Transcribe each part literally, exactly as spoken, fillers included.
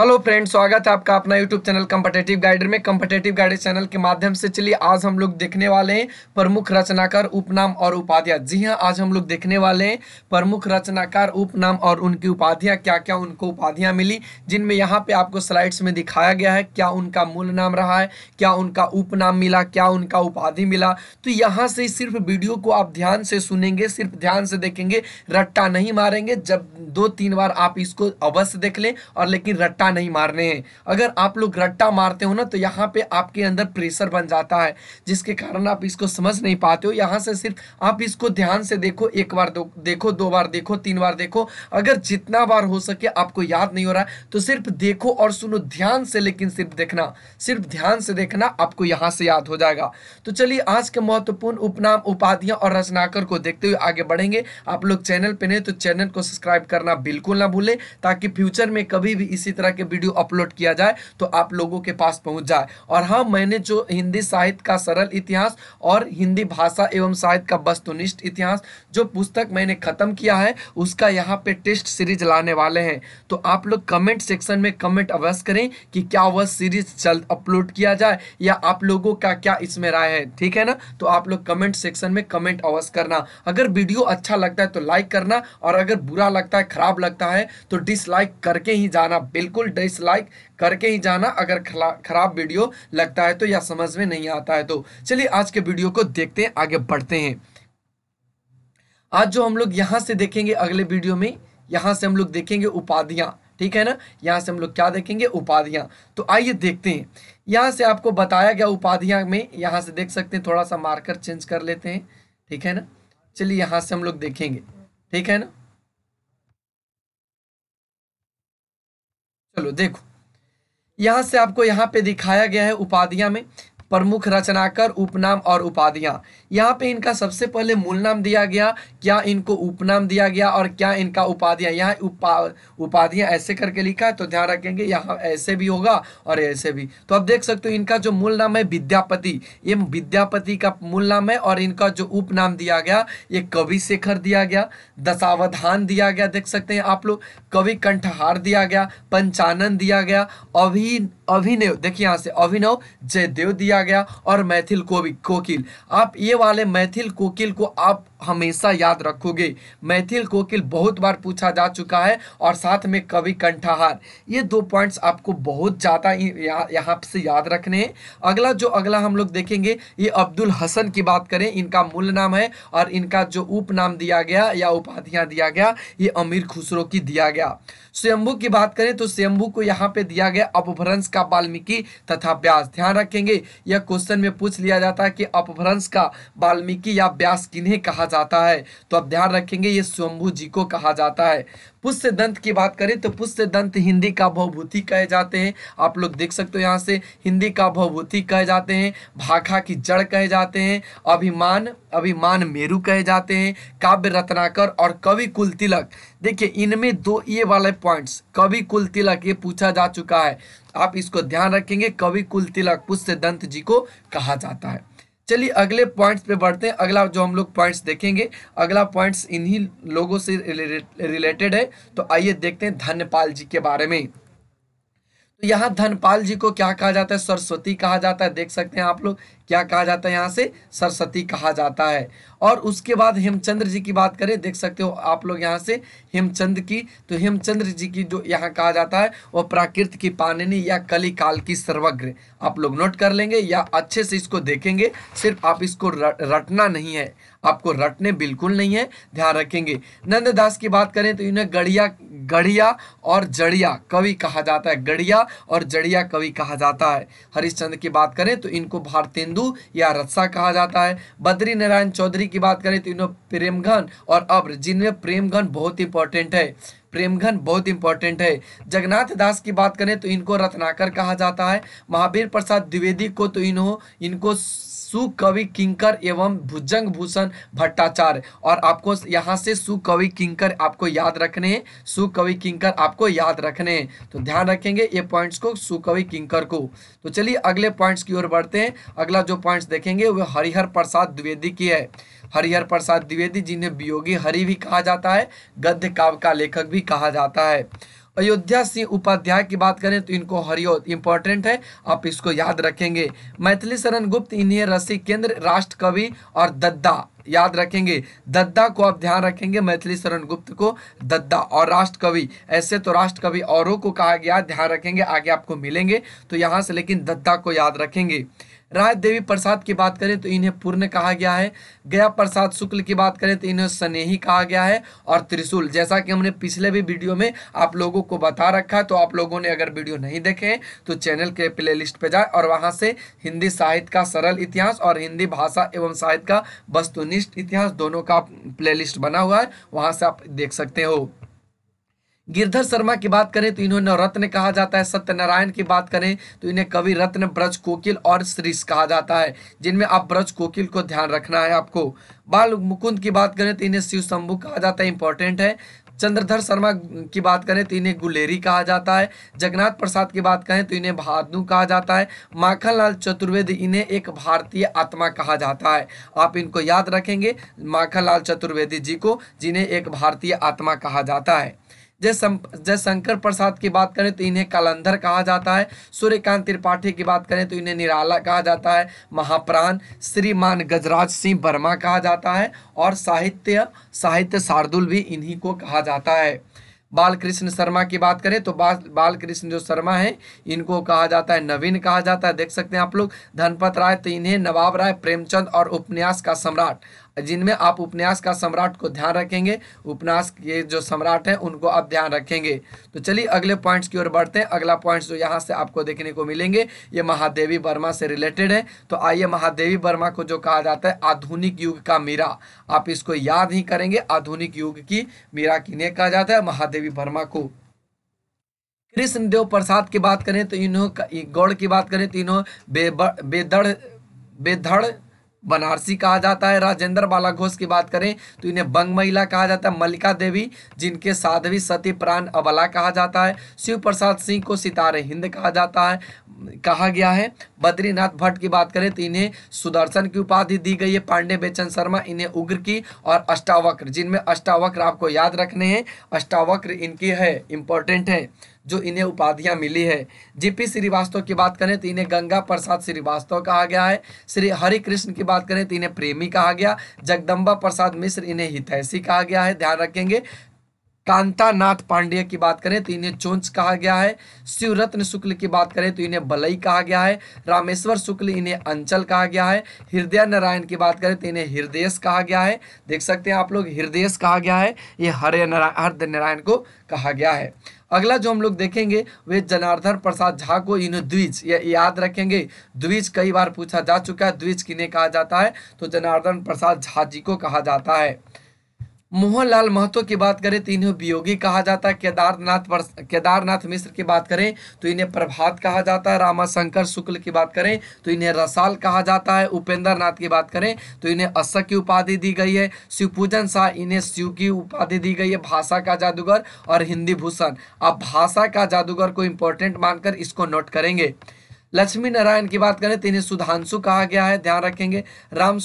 Hello friends, स्वागत है आपका अपना यूट्यूब चैनल कॉम्पिटिटिव गाइडर में। कॉम्पिटिटिव गाइडर चैनल के माध्यम से चलिए आज हम लोग देखने वाले हैं प्रमुख रचनाकार, उपनाम और उपाधियां। जी हां, आज हम लोग देखने वाले हैं प्रमुख रचनाकार, उपनाम और उनकी उपाधियां। क्या क्या उनको उपाधियां मिली, जिनमें यहाँ पे आपको स्लाइड्स में दिखाया गया है। क्या उनका मूल नाम रहा है, क्या उनका उपनाम मिला, क्या उनका उपाधि मिला। तो यहाँ से सिर्फ वीडियो को आप ध्यान से सुनेंगे, सिर्फ ध्यान से देखेंगे, रट्टा नहीं मारेंगे। जब दो तीन बार आप इसको अवश्य देख लें, और लेकिन रट्टा नहीं मारने हैं। अगर आप लोग रट्टा मारते हो ना, तो यहाँ पे आपके अंदर प्रेशर बन जाता है, जिसके कारण आप इसको समझ नहीं पाते हो। यहाँ से सिर्फ आप इसको ध्यान से देखो, एक बार दो, देखो, दो बार देखो, तीन बार देखो। अगर जितना बार हो सके आपको याद नहीं हो रहा है, तो सिर्फ देखो और सुनो ध्यान से, लेकिन सिर्फ देखना, सिर्फ ध्यान से देखना, आपको यहाँ से याद हो जाएगा। तो चलिए आज के महत्वपूर्ण उपनाम, उपाधियां और रचनाकार को देखते हुए आगे बढ़ेंगे। आप लोग चैनल पर नहीं तो चैनल को सब्सक्राइब करना बिल्कुल ना भूलें, ताकि फ्यूचर में कभी भी इसी तरह के वीडियो अपलोड किया जाए तो आप लोगों के पास पहुंच जाए। और हाँ, मैंने जो हिंदी साहित्य का सरल इतिहास और हिंदी भाषा एवं साहित्य का वस्तुनिष्ठ इतिहास जो पुस्तक मैंने खत्म किया है, उसका यहाँ पे टेस्ट सीरीज लाने वाले हैं। तो आप लोग कमेंट सेक्शन में कमेंट अवश्य करें कि क्या वह सीरीज जल्द अपलोड किया जाए, या आप लोगों का क्या इसमें राय है। ठीक है ना, तो आप लोग कमेंट सेक्शन में कमेंट अवश्य करना। अगर वीडियो अच्छा लगता है तो लाइक करना, और अगर बुरा लगता है, खराब लगता है, तो डिसलाइक करके ही जाना, बिल्कुल डिसलाइक करके ही जाना अगर खराब वीडियो लगता है तो, या समझ में नहीं आता है तो। चलिए आज के वीडियो को देखते हैं, आगे बढ़ते हैं। आज जो हम लोग यहां से देखेंगे, अगले वीडियो में यहां से हम लोग देखेंगे उपाधियां। ठीक है ना, यहां से हम लोग क्या देखेंगे, उपाधियां। तो आइए देखते हैं। यहां से आपको बताया गया उपाधियां में, यहां से देख सकते हैं, थोड़ा सा मार्कर चेंज कर लेते हैं। ठीक है ना, चलिए यहां से हम लोग देखेंगे। ठीक है ना, चलो देखो, यहाँ से आपको यहाँ पे दिखाया गया है उपाधियाँ में प्रमुख रचनाकार, उपनाम और उपाधियाँ। यहाँ पे इनका सबसे पहले मूल नाम दिया गया, क्या इनको उपनाम दिया गया, और क्या इनका उपाधियाँ। यहाँ उपा उपाधियाँ ऐसे करके लिखा है, तो ध्यान रखेंगे यहाँ ऐसे भी होगा और ऐसे भी। तो आप देख सकते हो इनका जो मूल नाम है विद्यापति, ये विद्यापति का मूल नाम है। और इनका जो उपनाम दिया गया, ये कवि शेखर दिया गया, दशावधान दिया गया, देख सकते हैं आप लोग, कवि कंठहार दिया गया, पंचानन दिया गया, अभि अभिनव, देखिए यहाँ से अभिनव, जयदेव दिया गया, और मैथिल कोवि कोकिल। आप ये वाले मैथिल कोकिल को आप हमेशा याद रखोगे। मैथिल कोकिल बहुत बार पूछा जा चुका है, और साथ में कवि कंठहार। ये दो पॉइंट्स आपको बहुत ज़्यादा यहाँ यहाँ से याद रखने हैं। अगला जो अगला हम लोग देखेंगे, ये अब्दुल हसन की बात करें, इनका मूल नाम है, और इनका जो उपनाम दिया गया या उपाधियाँ दिया गया, ये अमीर खुसरो की दिया गया। स्वयंभू की बात करें तो स्वयंभू को यहाँ पे दिया गया अपभ्रंश का, वाल्मीकि तथा व्यास। ध्यान रखेंगे, यह क्वेश्चन में पूछ लिया जाता है कि अपभ्रंश का, वाल्मीकि या व्यास किन्हें कहा जाता है, तो आप ध्यान रखेंगे ये स्वयंभू जी को कहा जाता है। पुष्यदंत की बात करें तो पुष्यदंत हिंदी का भवभूति कहे जाते हैं। आप लोग देख सकते हो यहाँ से, हिंदी का भवभूति कहे जाते हैं, भाखा की जड़ कहे जाते हैं, अभिमान अभिमान मेरु कहे जाते हैं, काव्य रत्नाकर और कवि कुल तिलक। देखिए इनमें दो ये वाले पॉइंट्स, कवि कुल तिलक ये पूछा जा चुका है, आप इसको ध्यान रखेंगे, कवि कुल तिलक पुष्यदंत जी को कहा जाता है। चलिए अगले पॉइंट्स पे बढ़ते हैं। अगला जो हम लोग पॉइंट्स देखेंगे, अगला पॉइंट्स इन्हीं लोगों से रिलेटेड है, तो आइए देखते हैं धनपाल जी के बारे में। तो यहाँ धनपाल जी को क्या कहा जाता है, सरस्वती कहा जाता है। देख सकते हैं आप लोग, क्या कहा जाता है यहाँ से, सरस्वती कहा जाता है। और उसके बाद हेमचंद्र जी की बात करें, देख सकते हो आप लोग यहाँ से हेमचंद्र की, तो हेमचंद्र जी की जो यहाँ कहा जाता है, वह प्राकृत की पाणिनि या कली काल की सर्वज्ञ। आप लोग नोट कर लेंगे या अच्छे से इसको देखेंगे, सिर्फ आप इसको रटना नहीं है, आपको रटने बिल्कुल नहीं है, ध्यान रखेंगे। नंददास की बात करें तो इन्हें गढ़िया गढ़िया और जड़िया कवि कहा जाता है, गढ़िया और जड़िया कवि कहा जाता है। हरिश्चंद्र की बात करें तो इनको भारतेंदु या रत्सा कहा जाता है। बद्री नारायण चौधरी की बात करें तो इन्हों प्रेमघन और अब्र, जिनमें प्रेमघन बहुत इंपॉर्टेंट है, प्रेमघन बहुत इंपॉर्टेंट है। जगन्नाथ दास की बात करें तो इनको रत्नाकर कहा जाता है। महावीर प्रसाद द्विवेदी को तो इन्हों इनको सुकवि किंकर एवं भुजंग भूषण भट्टाचार्य। और आपको यहाँ से सुकवि किंकर आपको याद रखने हैं, सुकवि किंकर आपको याद रखने हैं, तो ध्यान रखेंगे ये पॉइंट्स को, सुकवि किंकर को। तो चलिए अगले पॉइंट्स की ओर बढ़ते हैं। अगला जो पॉइंट्स देखेंगे वह हरिहर प्रसाद द्विवेदी की है। हरिहर प्रसाद द्विवेदी, जिन्हें वियोगी हरि भी कहा जाता है, गद्य काव्य का लेखक भी कहा जाता है। अयोध्या सिंह उपाध्याय की बात करें तो इनको हरिऔध इंपॉर्टेंट है, आप इसको याद रखेंगे। मैथिली शरण गुप्त, इन्हें रसिक केंद्र, राष्ट्र कवि और दद्दा याद रखेंगे। दद्दा को आप ध्यान रखेंगे, मैथिली शरण गुप्त को दद्दा और राष्ट्र कवि, ऐसे तो राष्ट्र कवि औरों को कहा गया, ध्यान रखेंगे आगे आपको मिलेंगे तो यहाँ से, लेकिन दद्दा को याद रखेंगे। राय देवी प्रसाद की बात करें तो इन्हें पूर्ण कहा गया है। गया प्रसाद शुक्ल की बात करें तो इन्हें स्नेही कहा गया है। और त्रिशूल, जैसा कि हमने पिछले भी वीडियो में आप लोगों को बता रखा है, तो आप लोगों ने अगर वीडियो नहीं देखे तो चैनल के प्लेलिस्ट पे जाए और वहां से हिंदी साहित्य का सरल इतिहास और हिंदी भाषा एवं साहित्य का वस्तुनिष्ठ इतिहास, दोनों का प्लेलिस्ट बना हुआ है, वहाँ से आप देख सकते हो। गिरधर शर्मा की बात करें तो इन्होंने रत्न कहा जाता है। सत्यनारायण की बात करें तो इन्हें कवि रत्न, ब्रज कोकिल और श्रीष कहा जाता है, जिनमें आप ब्रज कोकिल को ध्यान रखना है आपको। बाल मुकुंद की बात करें तो इन्हें शिव शंभु कहा जाता है, इंपॉर्टेंट है। चंद्रधर शर्मा की बात करें तो इन्हें गुलेरी कहा जाता है। जगन्नाथ प्रसाद की बात करें तो इन्हें भानु कहा जाता है। माखनलाल चतुर्वेदी, इन्हें एक भारतीय आत्मा कहा जाता है, आप इनको याद रखेंगे, माखनलाल चतुर्वेदी जी को, जिन्हें एक भारतीय आत्मा कहा जाता है। जय जय शंकर प्रसाद की बात करें तो इन्हें कालंधर कहा जाता है। सूर्यकांत त्रिपाठी की बात करें तो इन्हें निराला कहा जाता है। महाप्राण श्रीमान गजराज सिंह वर्मा कहा जाता है। और साहित्य साहित्य शार्दुल भी इन्हीं को कहा जाता है। बालकृष्ण शर्मा की बात करें तो बा, बालकृष्ण जो शर्मा हैं, इनको कहा जाता है नवीन कहा जाता है, देख सकते हैं आप लोग। धनपत राय, तो इन्हें नवाब राय प्रेमचंद और उपन्यास का सम्राट, जिनमें आप उपन्यास का सम्राट को ध्यान रखेंगे, उपन्यास के जो सम्राट हैं उनको आप ध्यान रखेंगे। तो चलिए अगले पॉइंट्स की ओर बढ़ते हैं। अगला पॉइंट्स जो यहाँ से आपको देखने को मिलेंगे, ये महादेवी वर्मा से रिलेटेड है। तो आइए, महादेवी वर्मा को जो कहा जाता है आधुनिक युग का मीरा, आप इसको याद ही करेंगे, आधुनिक युग की मीरा किन्हें कहा जाता है, महादेवी वर्मा को। कृष्णदेव प्रसाद की बात करें तो इन्हों गौड़ की बात करें तो इन्हों बेदड़ बेधड़ बनारसी कहा जाता है। राजेंद्र बाला घोष की बात करें तो इन्हें बंग महिला कहा जाता है। मल्लिका देवी, जिनके साध्वी सती प्राण अबला कहा जाता है। शिव प्रसाद सिंह को सितारे हिंद कहा जाता है, कहा गया है। बद्रीनाथ भट्ट की बात करें तो इन्हें सुदर्शन की उपाधि दी गई है। पांडे बेचन शर्मा, इन्हें उग्र की और अष्टावक्र, जिनमें अष्टावक्र आपको याद रखने हैं, अष्टावक्र इनकी है, इंपॉर्टेंट है, जो इन्हें उपाधियां मिली है। जीपी श्रीवास्तव की बात करें तो इन्हें गंगा प्रसाद श्रीवास्तव कहा गया है। श्री हरि कृष्ण की बात करें तो इन्हें प्रेमी कहा गया। जगदम्बा प्रसाद मिश्र, इन्हें हितैषी कहा गया है, ध्यान रखेंगे। कांतानाथ पांडे की बात करें तो इन्हें चोंच कहा गया है। शिवरत्न शुक्ल की बात करें तो इन्हें बलई कहा गया है। रामेश्वर शुक्ल, इन्हें अंचल कहा गया है। हृदय नारायण की बात करें तो इन्हें हृदयेश कहा गया है, देख सकते हैं आप लोग, हृदयेश कहा गया है। ये हरे नारायण हृदय नारायण को कहा गया है। अगला जो हम लोग देखेंगे वे जनार्दन प्रसाद झा को, इन्हें द्विज, ये याद रखेंगे, द्विज कई बार पूछा जा चुका है, द्विज किन्हें कहा जाता है, तो जनार्दन प्रसाद झा जी को कहा जाता है। मोहनलाल महतो की बात करें तो इन्हें वियोगी कहा जाता है। केदारनाथ केदारनाथ मिश्र की बात करें तो इन्हें प्रभात कहा जाता है। रामाशंकर शुक्ल की बात करें तो इन्हें रसाल कहा जाता है। उपेंद्र नाथ की बात करें तो इन्हें अशक की उपाधि दी गई है। शिवपूजन शाह, इन्हें शिव की उपाधि दी गई है। भाषा का जादूगर और हिंदी भूषण, आप भाषा का जादूगर को इम्पोर्टेंट मानकर इसको नोट करेंगे। लक्ष्मी नारायण की बात करें तो इन्हें सुधांशु कहा गया है, ध्यान रखेंगे। राम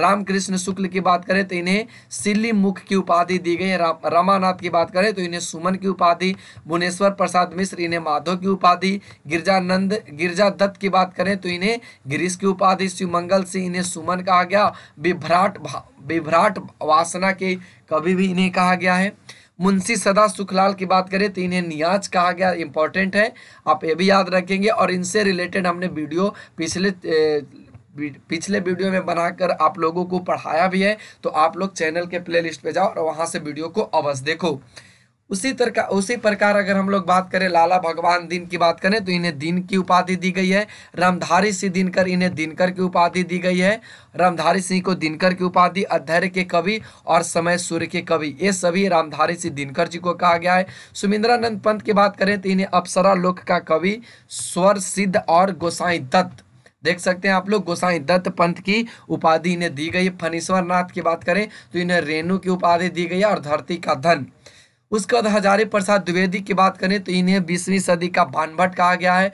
रामकृष्ण शुक्ल की बात करें तो इन्हें सिल्ली मुख की उपाधि दी गई है। रा, रामानाथ की बात करें तो इन्हें सुमन की उपाधि। भुवनेश्वर प्रसाद मिश्र, इन्हें माधो की उपाधि। गिरजानंद गिरजा दत्त की बात करें तो इन्हें गिरीश की उपाधि। शिवमंगल सिंह, इन्हें सुमन कहा गया। विभ्राट विभ्राट वासना के कवि भी इन्हें कहा गया है। मुंशी सदा सुखलाल की बात करें तो इन्हें नियाज कहा गया, इंपॉर्टेंट है, आप ये भी याद रखेंगे। और इनसे रिलेटेड हमने वीडियो पिछले पिछले वीडियो में बनाकर आप लोगों को पढ़ाया भी है, तो आप लोग चैनल के प्लेलिस्ट पे जाओ और वहाँ से वीडियो को अवश्य देखो। उसी तरह उसी प्रकार अगर हम लोग बात करें लाला भगवान दीन की बात करें तो इन्हें दीन की उपाधि दी गई है। रामधारी सिंह दिनकर, इन्हें दिनकर की उपाधि दी गई है। रामधारी सिंह को दिनकर की उपाधि। अधैर्य के कवि और समय सूर्य के कवि, ये सभी रामधारी सिंह दिनकर जी को कहा गया है। सुमिंद्रानंद पंत की बात करें तो इन्हें अप्सरा लोक का कवि, स्वर सिद्ध और गोसाई दत्त, देख सकते हैं आप लोग, गोसाई दत्त पंथ की उपाधि इन्हें दी गई है। फणीश्वर नाथ की बात करें तो इन्हें रेणु की उपाधि दी गई है और धरती का धन। उसके बाद हजारी प्रसाद द्विवेदी की बात करें तो इन्हें बीसवीं सदी का भानभट्ट कहा गया है।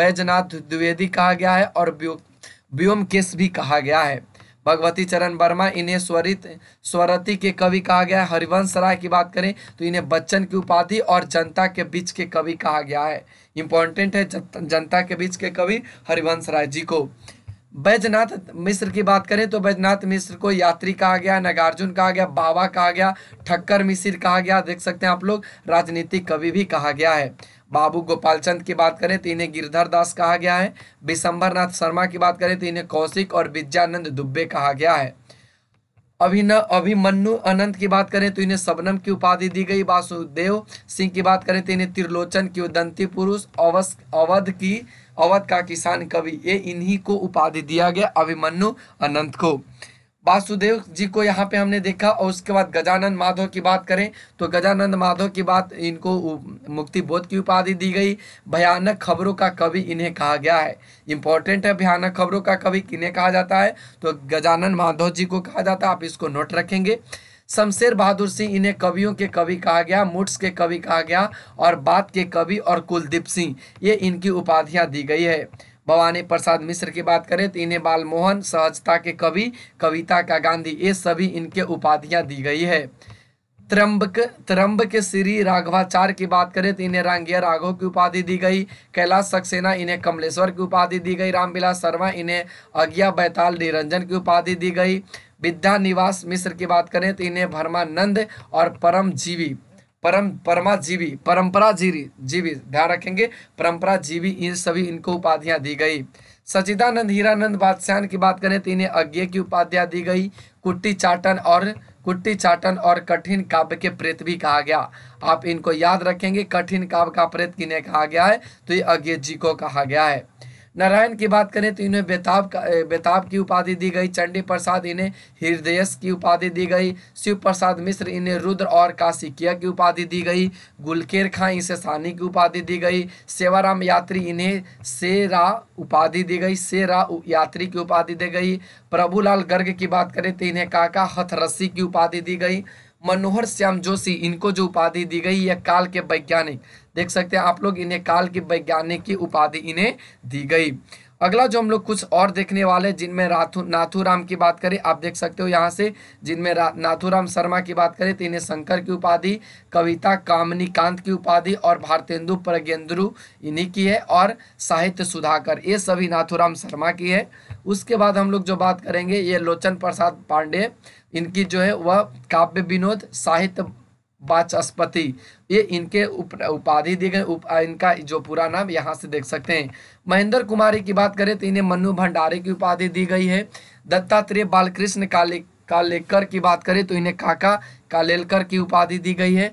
बैजनाथ द्विवेदी कहा गया है और व्योमकेश भी कहा गया है। भगवती चरण वर्मा, इन्हें स्वरित स्वरति के कवि कहा गया है। हरिवंश राय की बात करें तो इन्हें बच्चन की उपाधि और जनता के बीच के कवि कहा गया है। इंपॉर्टेंट है जनता के बीच के कवि हरिवंश राय जी को। बैजनाथ मिश्र की बात करें तो बैजनाथ मिश्र को यात्री कहा गया, नागार्जुन कहा गया, बाबा कहा गया, ठक्कर मिश्र कहा गया, देख सकते हैं आप लोग राजनीतिक कवि भी कहा गया है। बाबू गोपाल चंद की बात करें तो इन्हें गिरधर दास कहा गया है। विशंबरनाथ शर्मा की बात करें तो इन्हें कौशिक और विद्यानंद दुबे कहा गया है। अभिनव अभिमन्यु अनंत की बात करें तो इन्हें सबनम की उपाधि दी गई। वासुदेव सिंह की बात करें तो इन्हें त्रिलोचन की उदंती पुरुष, अवस अवध की अवध का किसान कवि, ये इन्हीं को उपाधि दिया गया अभिमन्यु अनंत को। वासुदेव जी को यहाँ पे हमने देखा। और उसके बाद गजानंद माधव की बात करें तो गजानंद माधव की बात इनको मुक्तिबोध की उपाधि दी गई। भयानक खबरों का कवि इन्हें कहा गया है। इम्पोर्टेंट है, भयानक खबरों का कवि किन्हें कहा जाता है तो गजानंद माधव जी को कहा जाता है। आप इसको नोट रखेंगे। शमशेर बहादुर सिंह, इन्हें कवियों के कवि कहा गया, मुट्स के कवि कहा गया और बात के कवि और कुलदीप सिंह, ये इनकी उपाधियाँ दी गई है। भवानी प्रसाद मिश्र की बात करें तो इन्हें बालमोहन, सहजता के कवि, कविता का गांधी, ये सभी इनके उपाधियां दी गई है। त्रंबक त्रंबक के श्री राघवाचार्य की बात करें तो इन्हें रांगिया राघव की उपाधि दी गई। कैलाश सक्सेना, इन्हें कमलेश्वर की उपाधि दी गई। रामविलास शर्मा, इन्हें अज्ञा बैताल निरंजन की उपाधि दी गई। विद्या निवास मिश्र की बात करें तो इन्हें भरमानंद और परमजीवी परम परमा जीवी परंपरा जीवी जीवी ध्यान रखेंगे, परंपरा जीवी, इन सभी इनको उपाधियां दी गई। सचिदानंद हीरानंद बादशाह की बात करें तो इन्हें अज्ञे की उपाधियां दी गई। कुट्टी चाटन और कुट्टी चाटन और कठिन काव्य के प्रेत भी कहा गया। आप इनको याद रखेंगे। कठिन काव्य का प्रेत किन्हें कहा गया है तो ये अज्ञे जी को कहा गया है। नारायण की बात करें तो इन्हें बेताब का बेताब की उपाधि दी गई। चंडी प्रसाद, इन्हें हृदयस की उपाधि दी गई। शिव प्रसाद मिश्र, इन्हें रुद्र और काशिकिया की उपाधि दी गई। गुलकेर खां, इसे सानी की उपाधि दी गई। सेवाराम यात्री, इन्हें सेरा उपाधि दी गई, सेरा यात्री की उपाधि दी गई। प्रभुलाल गर्ग की बात करें तो इन्हें काका हथरसी की उपाधि दी गई। मनोहर श्याम जोशी, इनको जो उपाधि दी गई यह काल के वैज्ञानिक, देख सकते हैं आप लोग, इन्हें काल के वैज्ञानिक की उपाधि इन्हें दी गई। अगला जो हम लोग कुछ और देखने वाले जिनमें राथू नाथूराम की बात करें, आप देख सकते हो यहाँ से, जिनमें नाथूराम शर्मा की बात करें तो इन्हें शंकर की उपाधि, कविता कामनीकांत की उपाधि और भारतेंदु प्रज्ञेंदु इन्हीं की है और साहित्य सुधाकर, ये सभी नाथूराम शर्मा की है। उसके बाद हम लोग जो बात करेंगे ये लोचन प्रसाद पांडे, इनकी जो है वह काव्य विनोद, साहित्य वाचस्पति, ये इनके उप उपाधि दी गई। उप इनका जो पूरा नाम यहाँ से देख सकते हैं। महेंद्र कुमारी की बात करें तो इन्हें मन्नू भंडारी की उपाधि दी गई है। दत्तात्रेय बालकृष्ण काले कालेकर की बात करें तो इन्हें काका कालेलकर की उपाधि दी गई है।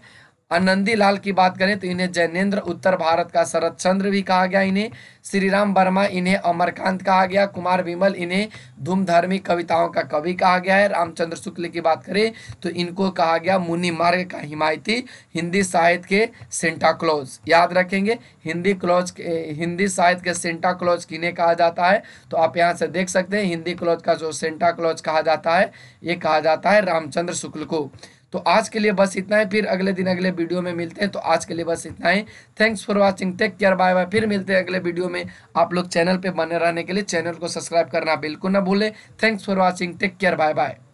आनंदी लाल की बात करें तो इन्हें जैनेन्द्र, उत्तर भारत का शरत चंद्र भी कहा गया। इन्हें श्रीराम वर्मा, इन्हें अमरकांत कहा गया। कुमार विमल, इन्हें धूमधर्मी कविताओं का कवि कहा गया है। रामचंद्र शुक्ल की बात करें तो इनको कहा गया मुनि मार्ग का हिमायती, हिंदी साहित्य के सेंटा क्लॉज, याद रखेंगे, हिंदी क्लॉज हिंदी साहित्य के सेंटा क्लॉज किन्हें कहा जाता है तो आप यहाँ से देख सकते हैं। हिंदी क्लॉज का जो सेंटा क्लॉज कहा जाता है ये कहा जाता है रामचंद्र शुक्ल को। तो आज के लिए बस इतना ही, फिर अगले दिन अगले वीडियो में मिलते हैं। तो आज के लिए बस इतना ही। Thanks for watching, take care, bye bye. फिर मिलते हैं अगले वीडियो में। आप लोग चैनल पे बने रहने के लिए चैनल को सब्सक्राइब करना बिल्कुल ना भूलें। Thanks for watching, take care, bye bye.